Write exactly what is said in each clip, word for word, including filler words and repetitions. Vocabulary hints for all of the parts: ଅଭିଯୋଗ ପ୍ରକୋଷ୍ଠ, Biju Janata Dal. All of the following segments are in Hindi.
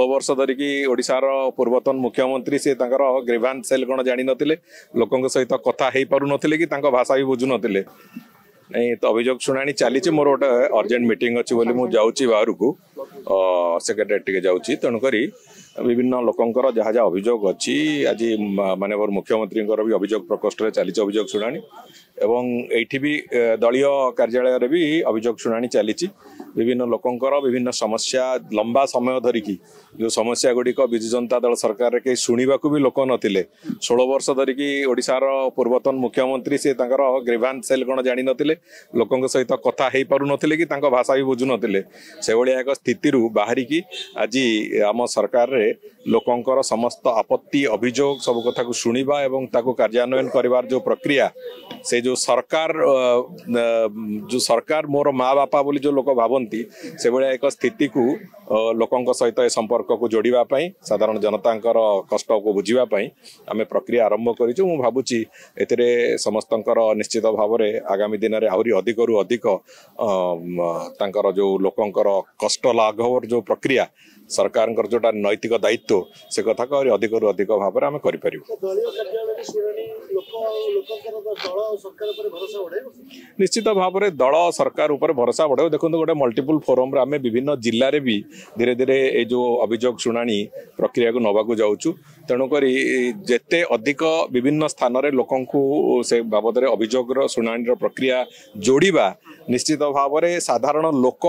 षोल वर्ष धरिकी ओडार पूर्वतन मुख्यमंत्री सी ग्रीवां सेल कौन जाणी नथिले लोकों सहित कथा हो पार नथिले कि भाषा भी बुझु नथिले नहीं तो अभियोग शुणाणी चली मोर गोटे अर्जेंट मीटिंग अच्छी मुझे बाहर को सेक्रेटेरिएट टिके जाऊँगी तेणुक विभिन्न लोकंर जहाँ जहाँ अभियोग अच्छी आज मानवर मुख्यमंत्री भी अभियोग प्रकोष्ठ चली अभियोग शुणाणी एवं एठी भी दलीय कार्यालय भी अभियोग शुणाणी चली विभिन्न लोकंर विभिन्न समस्या लंबा समय धरिकी जो समस्या गुड़िक बिजु जनता दल सरकार के शुणा भी लोक नथिले षोल वर्ष धरिकी ओडार पूर्वतन मुख्यमंत्री सी ग्रीवां सेल कौन जाणी नथिले लोकों सहित कथा हो पार नथिले कि भाषा भी बुझु नथिले से भाया एक स्थिति बाहरी की आज आम सरकार रे लोकंर समस्त आपत्ति अभियोग सब कथा को शुणा एवं कार्यान्वयन करिवार जो प्रक्रिया से जो सरकार जो सरकार मोर माँ बापा बोली जो लोक भावती से भाया एक स्थिति को लोकों सहित ए संपर्क को जोड़ापी साधारण जनता कष्ट को बुझापी आम प्रक्रिया आरंभ करूँ मु भावुची एतिरे समस्तंकर निश्चित भाव में आगामी दिन में आहरी अधिक रु अधिक जो लोकंर कष्ट लाघवर जो प्रक्रिया सरकार जोटा नैतिक दायित्व से कथा को अधिक रु अधिक भाव में आम कर निश्चित भाव में दल सरकार उपर भरोसा बढ़े देखो गोटे मल्टीपुल फोरम आम विभिन्न जिले में भी धीरे धीरे ये जो अभियोग शुणाणी प्रक्रिया को नवा को जाऊँ तेणुक जिते अधिक विभिन्न स्थान में लोकंकु से बाबद में अभियोग शुणाणी प्रक्रिया जोड़ा निश्चित भाव में साधारण लोक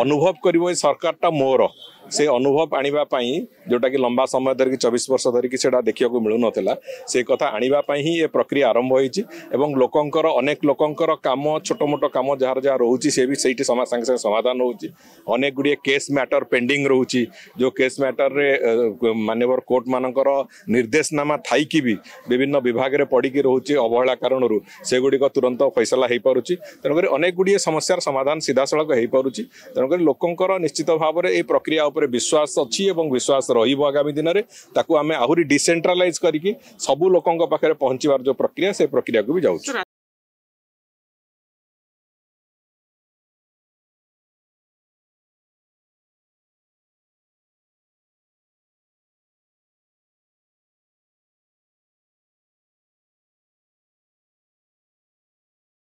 अनुभव कर सरकारटा मोर से अनुभव आनिबा पाई जोटा कि लंबा समय धरिकी चौबीस वर्ष धरिकी से देखा मिलू ना से कथा आनिबा पाई ही ये प्रक्रिया आरंभ होती लोकंकर अनेक लोकंकर काम छोटमोट काम जार जार रोची से भी सही सागे सागे समाधान होची अनेक गुड़िए केस मैटर पेंडिंग रोची जो केस मैटर रे मानवर कोर्ट मानकर निर्देशनामा थी भी विभिन्न विभाग में पड़िकी रोचे अवहेला कारण से गुड़िक तुरंत फैसला हो पार्टी तेणुकर अनेक गुड़िए समस्यार समाधान सीधासलख हो पार्टी तेणुकर लोकंकर निश्चित भाव में ये प्रक्रिया पर विश्वास अच्छी और विश्वास रहिबो आगामी दिन में ताकू आमे आहुरी डिसेंट्रलाइज करके सब लोकों पाखे पहुँचवार जो प्रक्रिया से प्रक्रिया को भी जाऊँ।